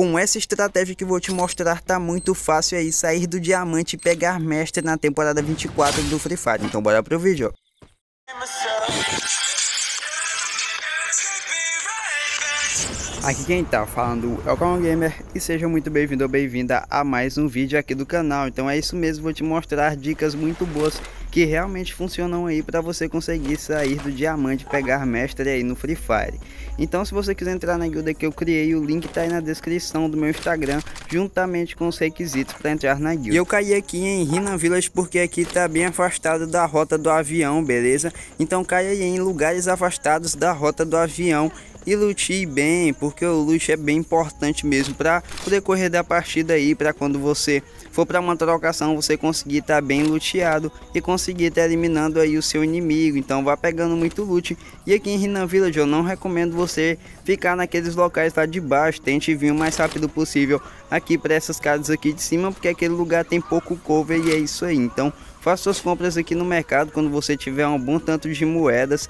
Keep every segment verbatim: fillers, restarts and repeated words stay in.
Com essa estratégia que vou te mostrar, tá muito fácil aí sair do diamante e pegar mestre na temporada vinte e quatro do Free Fire. Então bora pro vídeo. Aqui quem tá falando é o Cauã Gamer e seja muito bem-vindo ou bem-vinda a mais um vídeo aqui do canal. Então é isso mesmo, vou te mostrar dicas muito boas que realmente funcionam aí para você conseguir sair do diamante e pegar mestre aí no Free Fire. Então se você quiser entrar na guilda que eu criei, o link tá aí na descrição do meu Instagram, juntamente com os requisitos para entrar na guilda. E eu caí aqui em Rinan Village porque aqui tá bem afastado da rota do avião, beleza? Então cai aí em lugares afastados da rota do avião e lute bem, porque o loot é bem importante mesmo para o decorrer da partida aí, para quando você for para uma trocação você conseguir estar tá bem luteado e conseguir estar tá eliminando aí o seu inimigo. Então vá pegando muito loot. E aqui em Rinan Village eu não recomendo você ficar naqueles locais lá de baixo, tente vir o mais rápido possível aqui para essas casas aqui de cima, porque aquele lugar tem pouco cover e é isso aí. Então faça suas compras aqui no mercado quando você tiver um bom tanto de moedas.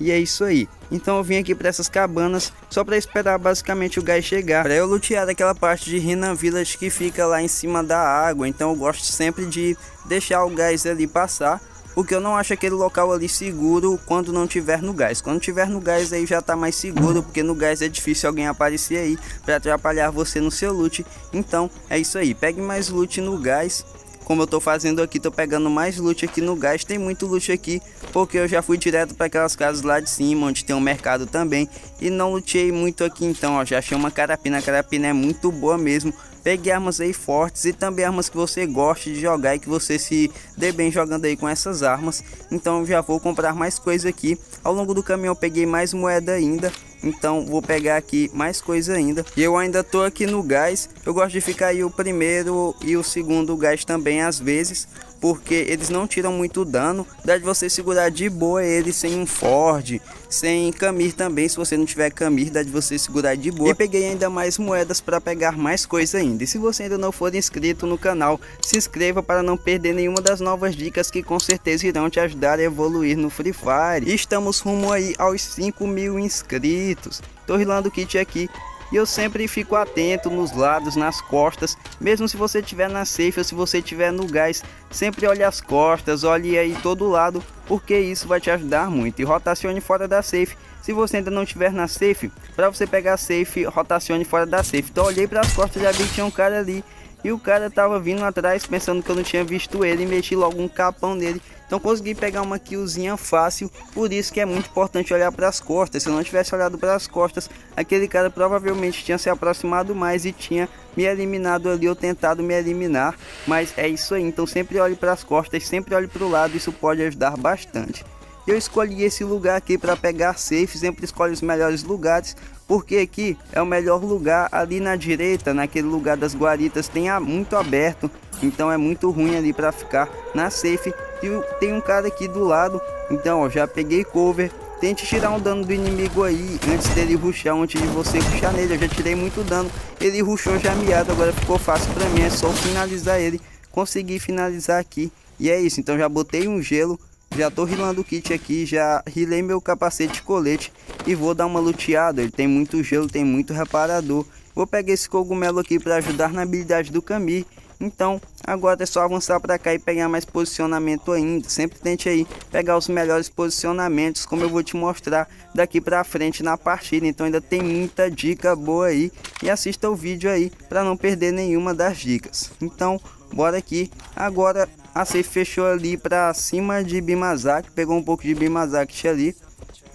E é isso aí. Então eu vim aqui para essas cabanas só para esperar basicamente o gás chegar, para eu lutear aquela parte de Rinan Village que fica lá em cima da água. Então eu gosto sempre de deixar o gás ali passar, porque eu não acho aquele local ali seguro quando não tiver no gás. Quando tiver no gás aí já tá mais seguro, porque no gás é difícil alguém aparecer aí para atrapalhar você no seu loot. Então é isso aí, pegue mais loot no gás. Como eu tô fazendo aqui, tô pegando mais loot aqui no gás, tem muito loot aqui, porque eu já fui direto para aquelas casas lá de cima, onde tem um mercado também, e não lutei muito aqui. Então ó, já achei uma carapina, a carapina é muito boa mesmo. Pegue armas aí fortes e também armas que você goste de jogar e que você se dê bem jogando aí com essas armas. Então eu já vou comprar mais coisa aqui. Ao longo do caminho eu peguei mais moeda ainda, então vou pegar aqui mais coisa ainda. E eu ainda tô aqui no gás. Eu gosto de ficar aí o primeiro e o segundo gás também às vezes, porque eles não tiram muito dano. Dá de você segurar de boa ele sem um Ford, sem Camille também. Se você não tiver Camille, dá de você segurar de boa. E peguei ainda mais moedas para pegar mais coisa ainda. E se você ainda não for inscrito no canal, se inscreva para não perder nenhuma das novas dicas que com certeza irão te ajudar a evoluir no Free Fire. E estamos rumo aí aos cinco mil inscritos. Tô rilando o kit aqui. E eu sempre fico atento nos lados, nas costas, mesmo se você estiver na safe ou se você estiver no gás, sempre olhe as costas, olhe aí todo lado, porque isso vai te ajudar muito. E rotacione fora da safe. Se você ainda não estiver na safe, para você pegar a safe, rotacione fora da safe. Então olhei para as costas e já vi que tinha um cara ali, e o cara tava vindo atrás pensando que eu não tinha visto ele, e meti logo um capão nele. Então consegui pegar uma killzinha fácil. Por isso que é muito importante olhar para as costas. Se eu não tivesse olhado para as costas, aquele cara provavelmente tinha se aproximado mais e tinha me eliminado ali, ou tentado me eliminar. Mas é isso aí, então sempre olhe para as costas, sempre olhe para o lado, isso pode ajudar bastante. Eu escolhi esse lugar aqui para pegar safe, sempre escolhe os melhores lugares, porque aqui é o melhor lugar. Ali na direita, naquele lugar das guaritas, tem muito aberto, então é muito ruim ali para ficar na safe. E tem um cara aqui do lado, então ó, já peguei cover. Tente tirar um dano do inimigo aí antes dele rushar, antes de você rushar nele. Eu já tirei muito dano, ele rushou já miado, agora ficou fácil para mim, é só finalizar ele. Consegui finalizar aqui e é isso. Então já botei um gelo, já tô rilando o kit aqui, já rilei meu capacete e colete e vou dar uma luteada. Ele tem muito gelo, tem muito reparador. Vou pegar esse cogumelo aqui para ajudar na habilidade do Camille. Então agora é só avançar para cá e pegar mais posicionamento ainda. Sempre tente aí pegar os melhores posicionamentos, como eu vou te mostrar daqui para frente na partida. Então ainda tem muita dica boa aí, e assista o vídeo aí para não perder nenhuma das dicas. Então bora aqui agora. A safe fechou ali pra cima de Bimazaki, pegou um pouco de Bimazaki ali.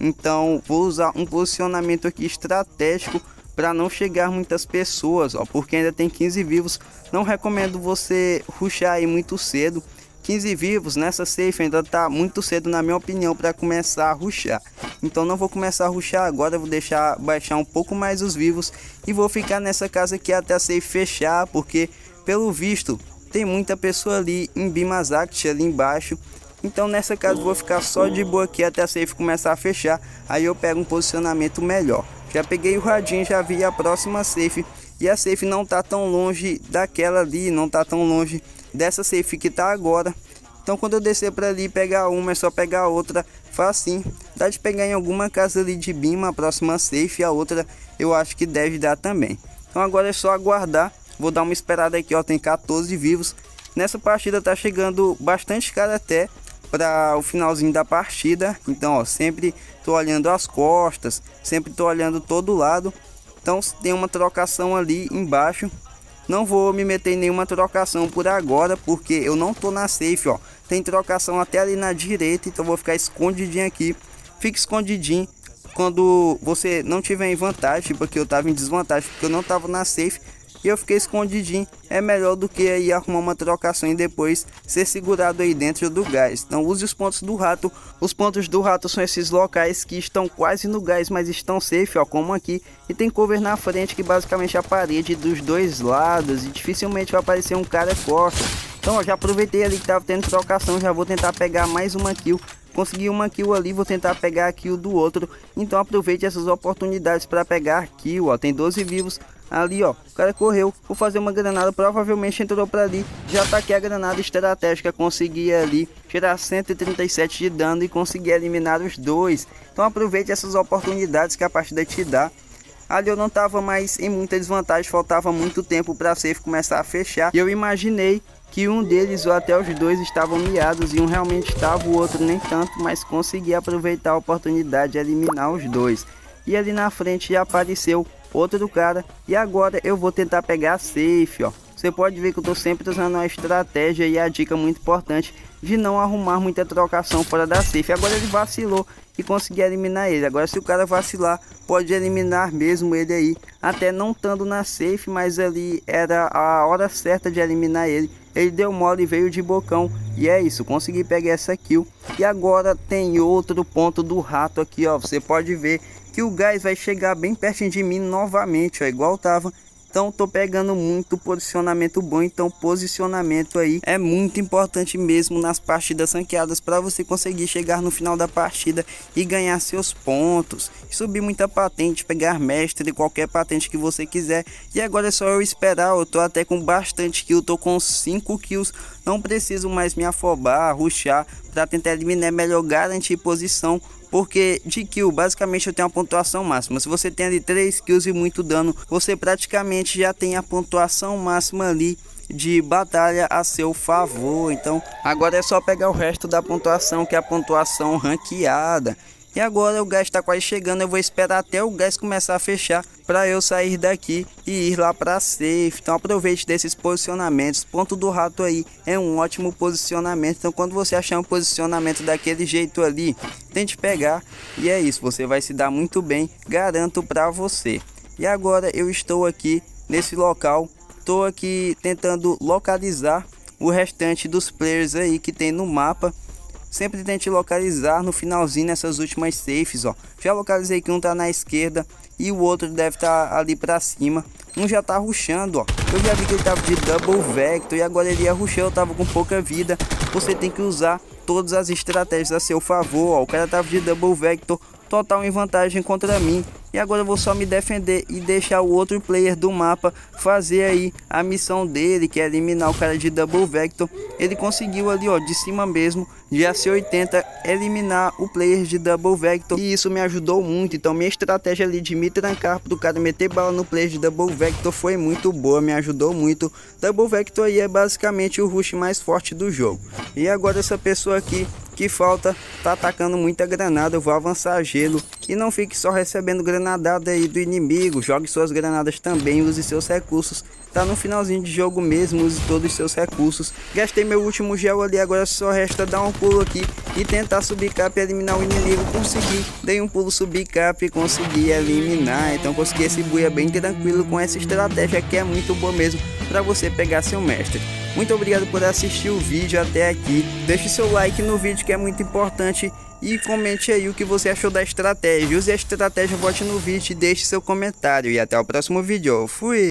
Então vou usar um posicionamento aqui estratégico para não chegar muitas pessoas, ó, porque ainda tem quinze vivos. Não recomendo você rushar aí muito cedo. quinze vivos nessa safe ainda tá muito cedo, na minha opinião, para começar a rushar. Então não vou começar a rushar agora, vou deixar baixar um pouco mais os vivos e vou ficar nessa casa aqui até a safe fechar, porque pelo visto tem muita pessoa ali em Bimazaki, ali embaixo. Então nessa casa vou ficar só de boa aqui até a safe começar a fechar. Aí eu pego um posicionamento melhor. Já peguei o radinho, já vi a próxima safe. E a safe não tá tão longe daquela ali, não tá tão longe dessa safe que tá agora. Então quando eu descer para ali, pegar uma, é só pegar a outra, facinho. Dá de pegar em alguma casa ali de Bima, a próxima safe, a outra eu acho que deve dar também. Então agora é só aguardar. Vou dar uma esperada aqui, ó, tem quatorze vivos. Nessa partida tá chegando bastante cara até para o finalzinho da partida. Então, ó, sempre tô olhando as costas, sempre tô olhando todo lado. Então tem uma trocação ali embaixo. Não vou me meter em nenhuma trocação por agora, porque eu não tô na safe, ó. Tem trocação até ali na direita, então vou ficar escondidinho aqui. Fica escondidinho quando você não tiver em vantagem, porque eu tava em desvantagem, porque eu não tava na safe. E eu fiquei escondidinho, é melhor do que aí arrumar uma trocação e depois ser segurado aí dentro do gás. Então use os pontos do rato. Os pontos do rato são esses locais que estão quase no gás, mas estão safe, ó, como aqui. E tem cover na frente, que basicamente é a parede dos dois lados, e dificilmente vai aparecer um cara forte. Então, ó, já aproveitei ali que tava tendo trocação, já vou tentar pegar mais uma kill. Consegui uma kill ali, vou tentar pegar a kill do outro. Então aproveite essas oportunidades para pegar kill, ó. Tem doze vivos ali, ó. O cara correu, vou fazer uma granada, provavelmente entrou para ali. Já taquei a granada estratégica, consegui ali tirar cento e trinta e sete de dano e consegui eliminar os dois. Então aproveite essas oportunidades que a partida te dá. Ali eu não tava mais em muita desvantagem, faltava muito tempo para a safe começar a fechar. E eu imaginei que um deles ou até os dois estavam miados, e um realmente estava, o outro nem tanto, mas consegui aproveitar a oportunidade de eliminar os dois. E ali na frente já apareceu outro cara, e agora eu vou tentar pegar a safe, ó. Você pode ver que eu tô sempre usando uma estratégia e a dica muito importante de não arrumar muita trocação fora da safe. Agora ele vacilou e consegui eliminar ele. Agora se o cara vacilar, pode eliminar mesmo ele aí, até não estando na safe, mas ali era a hora certa de eliminar ele. Ele deu mole e veio de bocão, e é isso, consegui pegar essa kill. E agora tem outro ponto do rato aqui, ó. Você pode ver que o gás vai chegar bem pertinho de mim novamente, ó, igual tava. Então tô pegando muito posicionamento bom, então posicionamento aí é muito importante mesmo nas partidas ranqueadas, para você conseguir chegar no final da partida e ganhar seus pontos, subir muita patente, pegar mestre, qualquer patente que você quiser. E agora é só eu esperar, eu tô até com bastante kill, tô com cinco kills, não preciso mais me afobar, rushar, para tentar eliminar, melhor garantir posição. Porque de kill, basicamente eu tenho a pontuação máxima. Se você tem ali três kills e muito dano, você praticamente já tem a pontuação máxima ali de batalha a seu favor. Então agora é só pegar o resto da pontuação, que é a pontuação ranqueada. E agora o gás está quase chegando, eu vou esperar até o gás começar a fechar para eu sair daqui e ir lá para safe. Então aproveite desses posicionamentos. Ponto do rato aí é um ótimo posicionamento. Então quando você achar um posicionamento daquele jeito ali, tente pegar, e é isso, você vai se dar muito bem, garanto para você. E agora eu estou aqui nesse local, estou aqui tentando localizar o restante dos players aí que tem no mapa. Sempre tente localizar no finalzinho, nessas últimas safes, ó. Já localizei que um tá na esquerda e o outro deve estar tá ali pra cima. Um já tá rushando, ó. Eu já vi que ele tava de double vector e agora ele ia rushar, eu tava com pouca vida. Você tem que usar todas as estratégias a seu favor, ó. O cara tava de double vector, total em vantagem contra mim. E agora eu vou só me defender e deixar o outro player do mapa fazer aí a missão dele, que é eliminar o cara de double vector. Ele conseguiu ali, ó, de cima mesmo, de A C oitenta, eliminar o player de double vector, e isso me ajudou muito. Então minha estratégia ali de me trancar pro cara meter bala no player de double vector foi muito boa, me ajudou muito. Double vector aí é basicamente o rush mais forte do jogo. E agora essa pessoa aqui que falta tá atacando muita granada, eu vou avançar gelo e não fique só recebendo granadada aí do inimigo. Jogue suas granadas também, use seus recursos. Tá no finalzinho de jogo mesmo, use todos os seus recursos. Gastei meu último gel ali, agora só resta dar um pulo aqui e tentar subir cap e eliminar o inimigo. Consegui, dei um pulo, subir cap e consegui eliminar. Então consegui esse buia bem tranquilo com essa estratégia, que é muito boa mesmo para você pegar seu mestre. Muito obrigado por assistir o vídeo até aqui. Deixe seu like no vídeo, que é muito importante, e comente aí o que você achou da estratégia. Use a estratégia, vote no vídeo e deixe seu comentário. E até o próximo vídeo. Fui!